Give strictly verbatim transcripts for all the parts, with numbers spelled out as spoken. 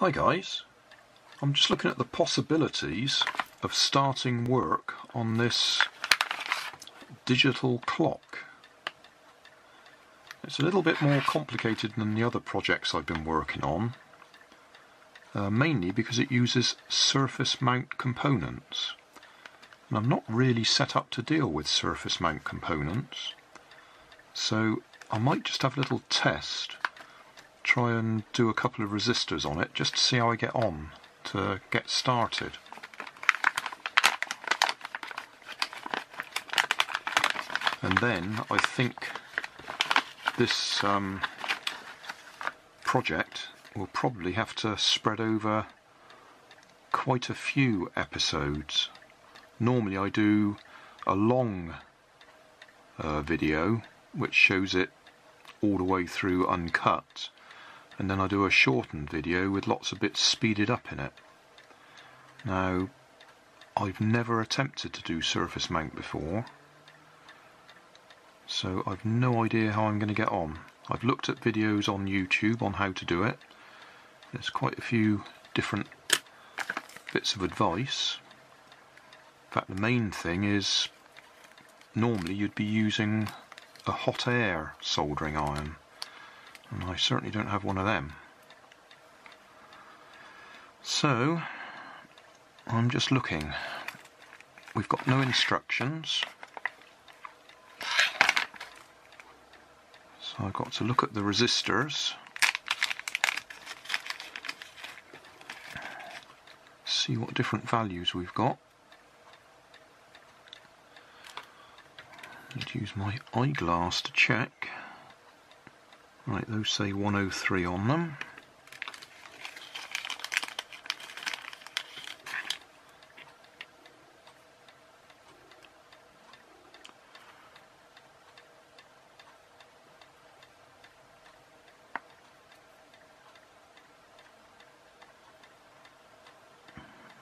Hi guys, I'm just looking at the possibilities of starting work on this digital clock. It's a little bit more complicated than the other projects I've been working on, uh, mainly because it uses surface mount components, and I'm not really set up to deal with surface mount components, so I might just have a little test, try and do a couple of resistors on it just to see how I get on to get started. And then I think this um, project will probably have to spread over quite a few episodes. Normally I do a long uh, video which shows it all the way through uncut, and then I do a shortened video with lots of bits speeded up in it. Now, I've never attempted to do surface mount before, so I've no idea how I'm going to get on. I've looked at videos on YouTube on how to do it. There's quite a few different bits of advice. In fact, the main thing is normally you'd be using a hot air soldering iron, and I certainly don't have one of them. So I'm just looking. We've got no instructions, so I've got to look at the resistors, see what different values we've got. I'd use my eyeglass to check. Right, those say one oh three on them.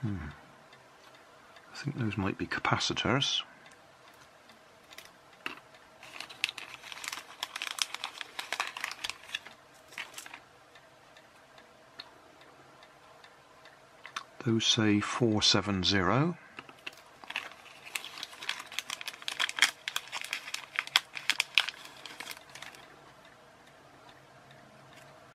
Hmm. I think those might be capacitors. Those say four seven zero.